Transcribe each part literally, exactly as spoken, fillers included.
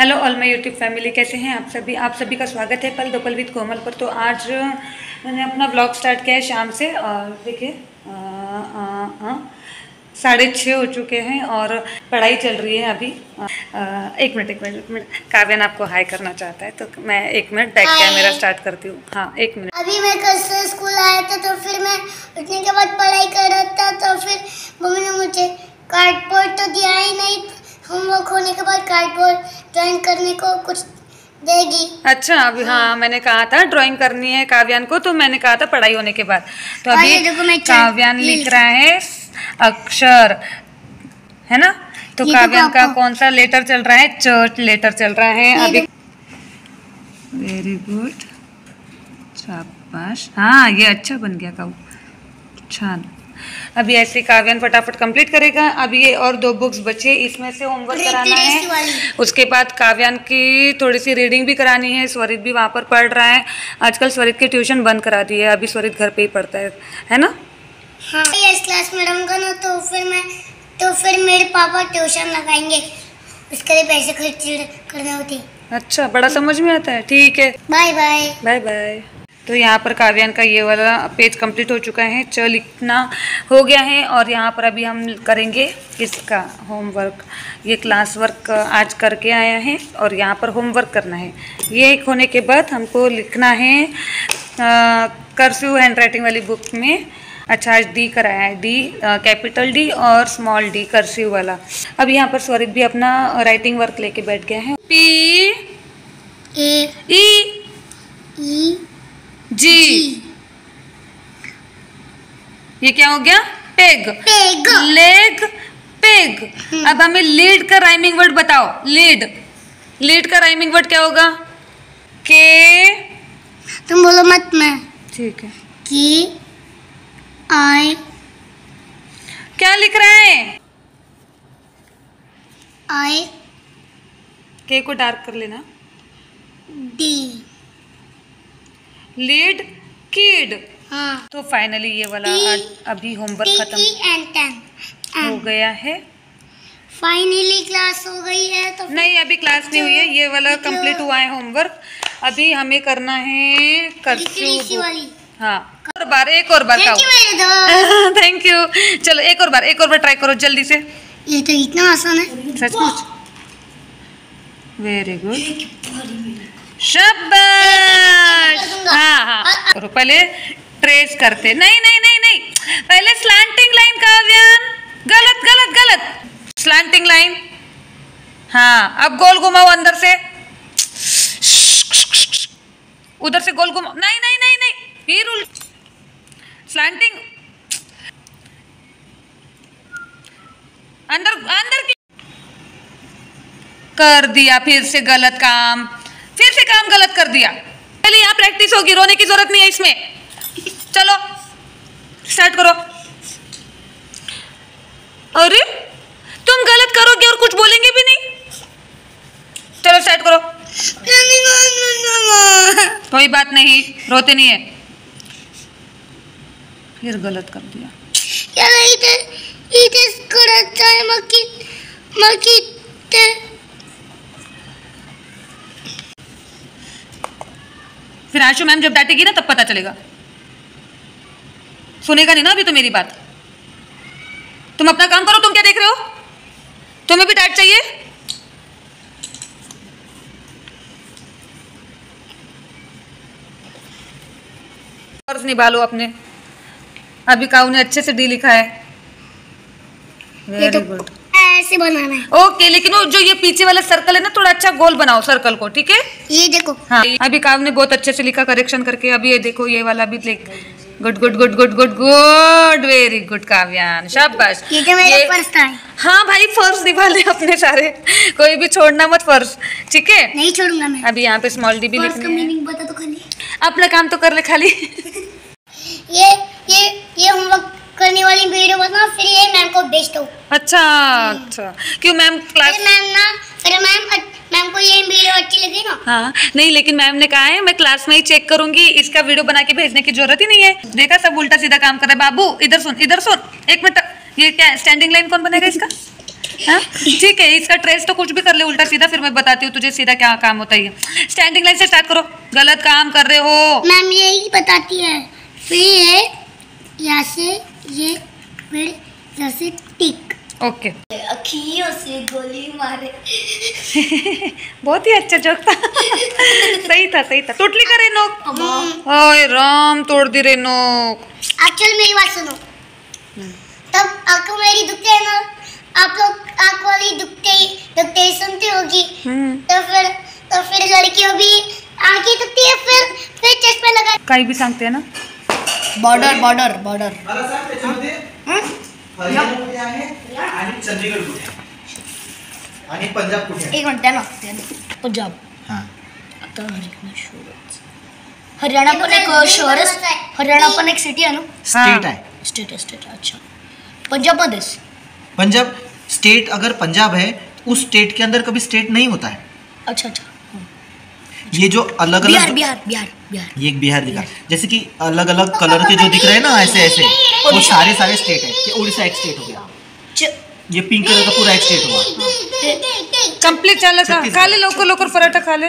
Hello all my YouTube family, कैसे हैं आप सभी। आप सभी का स्वागत है पल दो पल विद कोमल पर। तो आज मैंने अपना ब्लॉग स्टार्ट किया है शाम से और देखिए साढ़े छः हो चुके हैं और पढ़ाई चल रही है अभी। आ, एक मिनट एक मिनट एक मिनट काव्यान आपको हाई करना चाहता है, तो मैं एक मिनट बैक कैमरा स्टार्ट करती हूँ। हाँ एक मिनट। अभी मैं कल से स्कूल आया था, तो फिर मैं उठने के बाद पढ़ाई कर रहा था, तो फिर मम्मी ने मुझे कार्डबोर्ड तो दिया ही नहीं, होमवर्क होने के बाद कार्डबोर्ड ड्राइंग करने को कुछ देगी। अच्छा अभी हाँ, हाँ मैंने कहा था ड्राइंग करनी है काव्यान को, तो मैंने कहा था पढ़ाई होने के बाद। तो अभी काव्यान लिख रहा है अक्षर, है ना। तो काव्यान का कौन सा लेटर चल रहा है? चर्च लेटर चल रहा है अभी। वेरी गुड, शाबाश। हाँ ये अच्छा बन गया काऊ, छान। अभी ऐसे काव्यान फटाफट कंप्लीट करेगा। अभी ये और दो बुक्स बचे, इसमें से होमवर्क कराना है। उसके बाद काव्यान की थोड़ी सी रीडिंग भी करानी है। स्वरित भी वहाँ पर पढ़ रहा है। आजकल स्वरित की ट्यूशन बंद करा दी है, अभी स्वरित घर पे ही पढ़ता है, है ना। हाँ इस क्लास में रहूँगा ना, तो फिर मैं तो फिर मेरे पापा ट्यूशन लगाएंगे, उसके लिए पैसे खर्च करने होते। अच्छा, बड़ा समझ में आता है। ठीक है, बाय बाय बाय बाय। तो यहाँ पर काव्यान का ये वाला पेज कंप्लीट हो चुका है, च लिखना हो गया है। और यहाँ पर अभी हम करेंगे इसका होमवर्क। ये क्लास वर्क आज करके आया है और यहाँ पर होमवर्क करना है। ये होने के बाद हमको लिखना है कर्सिव हैंड राइटिंग वाली बुक में। अच्छा आज डी कराया है, डी कैपिटल डी और स्मॉल डी कर्सिव वाला। अब यहाँ पर स्वरित भी अपना राइटिंग वर्क लेके बैठ गया है। पी ए ई ई जी, ये क्या हो गया? Peg, peg, leg, peg. अब हमें लीड का राइमिंग वर्ड बताओ। लीड, लीड का राइमिंग वर्ड क्या होगा? के, तुम बोलो मत मैं, ठीक है। की आई, क्या लिख रहा है? आई, के को डार्क कर लेना। डी, लीड, कीड। हाँ। तो फाइनली ये वाला अभी होमवर्क खत्म हो गया है। फाइनली क्लास हो गई है? तो नहीं अभी क्लास नहीं हुई है, ये वाला कंप्लीट हुआ है होमवर्क। अभी हमें करना है कर्सिव। हाँ और बार एक और बार का थैंक यू। चलो एक और बार एक और बार ट्राई करो जल्दी से। ये तो इतना आसान है सचमुच। वेरी गुड, शाबाश। हाँ हाँ पहले ट्रेस करते। नहीं नहीं नहीं नहीं, पहले स्लैंटिंग लाइन। काव्यान गलत गलत गलत, स्लैंटिंग लाइन। हाँ अब गोल घुमाओ अंदर से, उधर से गोल घुमाओ। नहीं नहीं नहीं नहीं, ये रूल स्लैंटिंग अंदर अंदर की। कर दिया फिर से गलत काम, फिर से काम गलत कर दिया। पहले यहाँ प्रैक्टिस होगी, रोने की जरूरत नहीं है इसमें। चलो स्टार्ट करो। अरे तुम गलत करोगे और कुछ बोलेंगे भी नहीं। चलो स्टार्ट करो। कोई बात नहीं, रोते नहीं है। फिर गलत कर दिया। यार इधर इधर गलत है। मक्की मक्की फिर आशु मैम जब डांटेगी ना तब पता चलेगा। सुनेगा नहीं ना अभी तो मेरी बात। तुम अपना काम करो, तुम क्या देख रहे हो? तुम्हें भी डांट चाहिए? फर्ज निभा लो अपने। अभी काऊ ने अच्छे से डी लिखा है। वेरी गुड, ऐसे बनाना है। ओके okay, लेकिन वो जो ये पीछे वाला सर्कल है ना, थोड़ा अच्छा गोल बनाओ सर्कल को, ठीक है। ये देखो हाँ, अभी काव्य ने बहुत अच्छे से लिखा करेक्शन करके। अभी ये देखो ये वाला भी लिख। Good good good good good good, very good Kavyan, शाबाश। ये तो मेरा फर्ज था। हाँ भाई फर्ज निभा ले अपने सारे, कोई भी छोड़ना मत फर्ज, ठीक है। नहीं छोड़ूंगा मैं। अभी यहाँ पे स्मॉल डी भी लिखना है। अपना काम तो कर ले खाली। ये ये ये होमवर्क करने वाली वीडियो बनाओ, फिर ये मैम को भेज दो। अच्छा अच्छा, क्यों मैम क्लास मैम ना फिर मैम मैम को ये वीडियो अच्छी लगी ना। हाँ नहीं लेकिन मैम ने कहा है मैं क्लास में ही चेक करूंगी, इसका वीडियो बना के भेजने की जरूरत ही नहीं है। देखा सब उल्टा सीधा काम कर रहा है। बाबू इधर सुन इधर सुन, एक मिनट। ये क्या स्टैंडिंग लाइन कौन बनाएगा इसका? ठीक है, इसका ट्रेस तो कुछ भी कर ले उल्टा सीधा, फिर मैं बताती हूँ तुझे सीधा क्या काम होता है। स्टैंडिंग लाइन से स्टार्ट करो, गलत काम कर रहे हो। मैम यही बताती है, फिर यहाँ से ये फिर यहाँ से टिक। ओके अखियों से गोली मारे बहुत ही अच्छा जोक था सही था सही था। टोटली करे नोक, ओए राम तोड़ दी रे नोक। एक्चुअल मेरी बात सुनो, तब आंखों मेरी दुखते है ना, आप लोग आंख वाली दुखते ही दुखते ही सुनती होगी। तो फिर तो फिर लड़कियों भी आंखें दुखती है, फिर फिर चश्मे लगा कहीं भी सांगते है ना। बॉर्डर बॉर्डर बॉर्डर आणि चंडीगढ़ कुठे आणि पंजाब कुठे? एक मिनट लागते पंजाब। हां आता हरियाणा शहर, हरियाणा पण एक शहर, हरियाणा पण एक सिटी आहे ना, स्टेट आहे। स्टेट स्टेट अच्छा। पंजाब प्रदेश, पंजाब स्टेट अगर पंजाब है उस स्टेट के अंदर कभी स्टेट नहीं होता है। अच्छा अच्छा। ये जो अलग अलग बिहार बिहार बिहार ये एक बिहार दिखा, जैसे कि अलग अलग कलर के जो दिख रहे हैं ना ऐसे ऐसे, वो सारे सारे स्टेट है। ये उड़ीसा एक स्टेट हो गया, ये पिंक कलर का पूरा एक स्टेट हुआ कंप्लीट। चला खा ले लोकर लोकर पराठा खा ले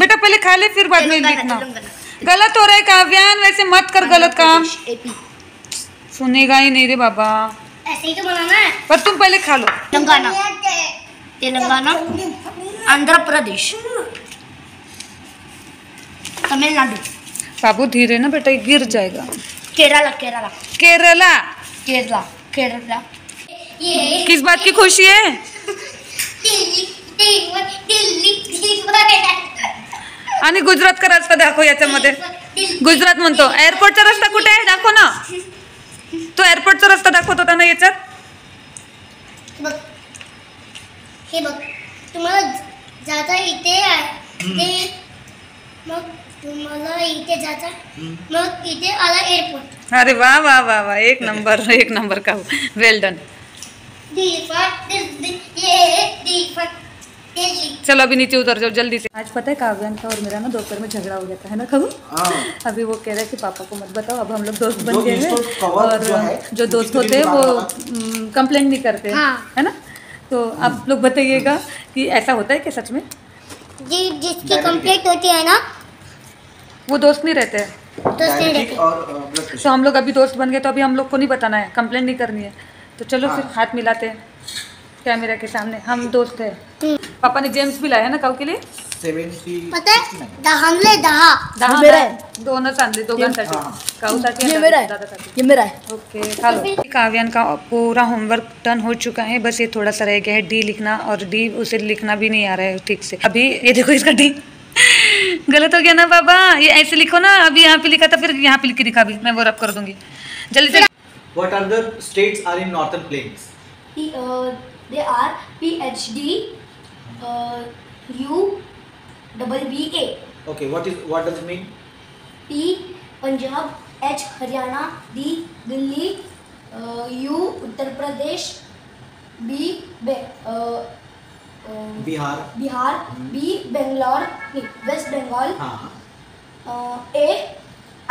बेटा, पहले खा ले फिर बाद में लिखना। गलत हो रहा है काव्यान, वैसे मत कर गलत काम, सुनेगा ही नहीं रे बाबा। ऐसे ही तो बनाना है, पर तुम पहले खा लो। तेलंगाना, तेलंगाना, आंध्र प्रदेश, तमिलनाडु। बाबू धीरे ना बेटा, गिर जाएगा। केरला केरला केरला केरला केरला। किस बात की खुशी है? आणि गुजरात का रास्ता दाखव याच्यामध्ये। गुजरात म्हणतो, एअरपोर्टचा रस्ता कुठे आहे दाखव ना। तो एअरपोर्टचा रस्ता दाखवत होता ना याच्यात। बघ हे बघ, तुम्हाला जाता इथे आहे, मग तुम्हाला इथे जाता, मग इथे आला एअरपोर्ट। अरे वाह वाह वाह वाह, एक नंबर एक नंबर का, वेल डन। चलो अभी नीचे उतर जाओ जल्दी से। आज पता है काव्यान का और मेरा ना दोपहर में झगड़ा हो गया था है ना कबू। अभी वो कह रहा है कि पापा को मत बताओ, अब हम लोग दोस्त बन गए हैं। और जो, जो दोस्त होते हैं वो कंप्लेंट नहीं करते है ना। तो आप लोग बताइएगा कि ऐसा होता है कि सच में जी जिसकी कंप्लेंट होती है ना वो दोस्त नहीं रहते हैं। तो हम लोग अभी दोस्त बन गए, तो अभी हम लोग को नहीं बताना है, कंप्लेंट नहीं करनी है। तो चलो फिर हाथ मिलाते हैं कैमरा के सामने, हम दोस्त हैं। पापा ने जेम्स भी लाया है ना काऊ के लिए, पता है दहानले दहा दहा मेरा है, दोनों सांदले दोघांसाठी, काऊसाठी ये मेरा है, ये मेरा है। ओके खा लो। काव्यान का पूरा होमवर्क डन हो चुका है, बस ये थोड़ा सा रह गया है डी लिखना, और डी उसे लिखना भी नहीं आ रहा है ठीक से। अभी ये देखो इसका डी गलत हो गया ना बाबा, ये ऐसे लिखो ना। अभी यहाँ पे लिखा था, फिर यहाँ पे लिख के दिखा, अभी मैं वो रब कर दूंगी जल्दी से। What other states are in northern plains? P, uh, they are P H D uh, U double B A. Okay, what is what does it mean? P Punjab, H Haryana, D Delhi, uh, U Uttar Pradesh, B Be, uh, uh, Bihar, Bihar, hmm. B Bangalore, West Bengal, uh-huh. uh, A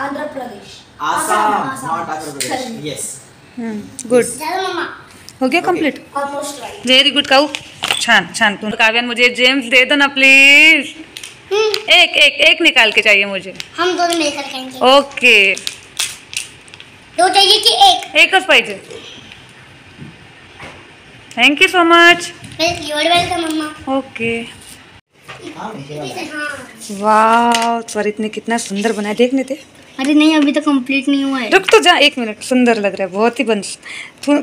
Andhra Pradesh. Assam, Assam, not Andhra Pradesh. Yes. Hmm. Good. हो गया complete. Almost right. Very good काऊ, छान छान। तुम काव्यान मुझे James दे दो ना please. hmm. एक एक एक निकाल के चाहिए मुझे। हम दोनों मिलकर खाएंगे। Okay okay. दो चाहिए कि एक? एकच पाहिजे। Thank you so much. You are welcome mamma. Okay वाह, स्वरित ने कितना सुंदर बनाया, देखने थे। अरे नहीं अभी तो कंप्लीट नहीं हुआ है, रुक तो जा एक मिनट। सुंदर लग रहा है बहुत ही, बन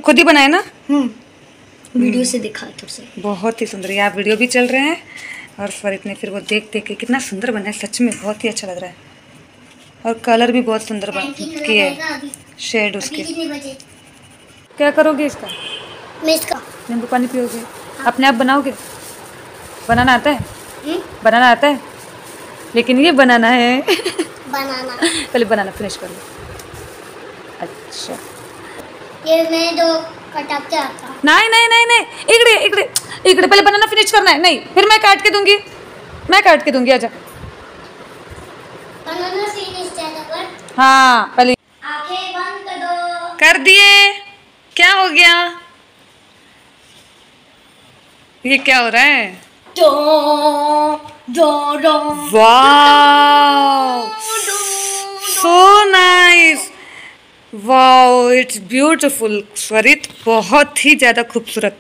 खुद ही बनाया ना। हम्म वीडियो से दिखा तुझसे, बहुत ही सुंदर। यहाँ वीडियो भी चल रहे हैं और स्वरित ने फिर वो देख देख के कितना सुंदर बनाया, सच में बहुत ही अच्छा लग रहा है। और कलर भी बहुत सुंदर किया है, शेड उसके। क्या करोगे इसका? नींबू पानी पियोगे? अपने आप बनाओगे? बनाना आता है? बनाना आता है, लेकिन ये बनाना है बनाना पहले बनाना फिनिश कर लो। अच्छा ये मैं दो कटाप के आता। नहीं नहीं नहीं नहीं इकडे इकडे इकडे, पहले बनाना फिनिश करना है। नहीं फिर मैं काट के दूंगी, मैं काट के दूंगी। आजा बनाना फिनिश ज्यादा कर। हाँ पहले आंखें बंद कर दो। कर दिए? क्या हो गया? ये क्या हो रहा है? दो दो दो। Wow, so nice. Wow, it's beautiful. Swarit बहुत ही ज्यादा खूबसूरत,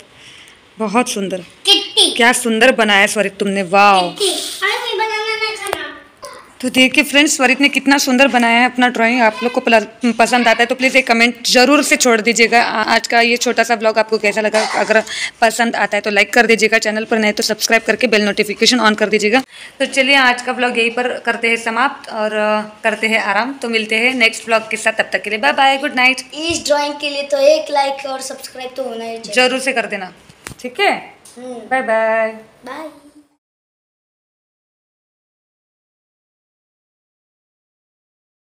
बहुत सुंदर। क्या सुंदर बनाया स्वरित तुमने। वाओ, तो देखिए फ्रेंड्स, स्वरित ने कितना सुंदर बनाया है अपना ड्राइंग। आप लोग को पसंद आता है तो प्लीज़ एक कमेंट जरूर से छोड़ दीजिएगा। आज का ये छोटा सा ब्लॉग आपको कैसा लगा, अगर पसंद आता है तो लाइक कर दीजिएगा, चैनल पर नहीं तो सब्सक्राइब करके बेल नोटिफिकेशन ऑन कर दीजिएगा। तो चलिए आज का ब्लॉग यहीं पर करते हैं समाप्त और करते हैं आराम। तो मिलते हैं नेक्स्ट ब्लॉग के साथ, तब तक के लिए बाय बाय, गुड नाइट। इस ड्राइंग के लिए तो एक लाइक और सब्सक्राइब तो होना ही जरूर से कर देना, ठीक है? Bye bye bye.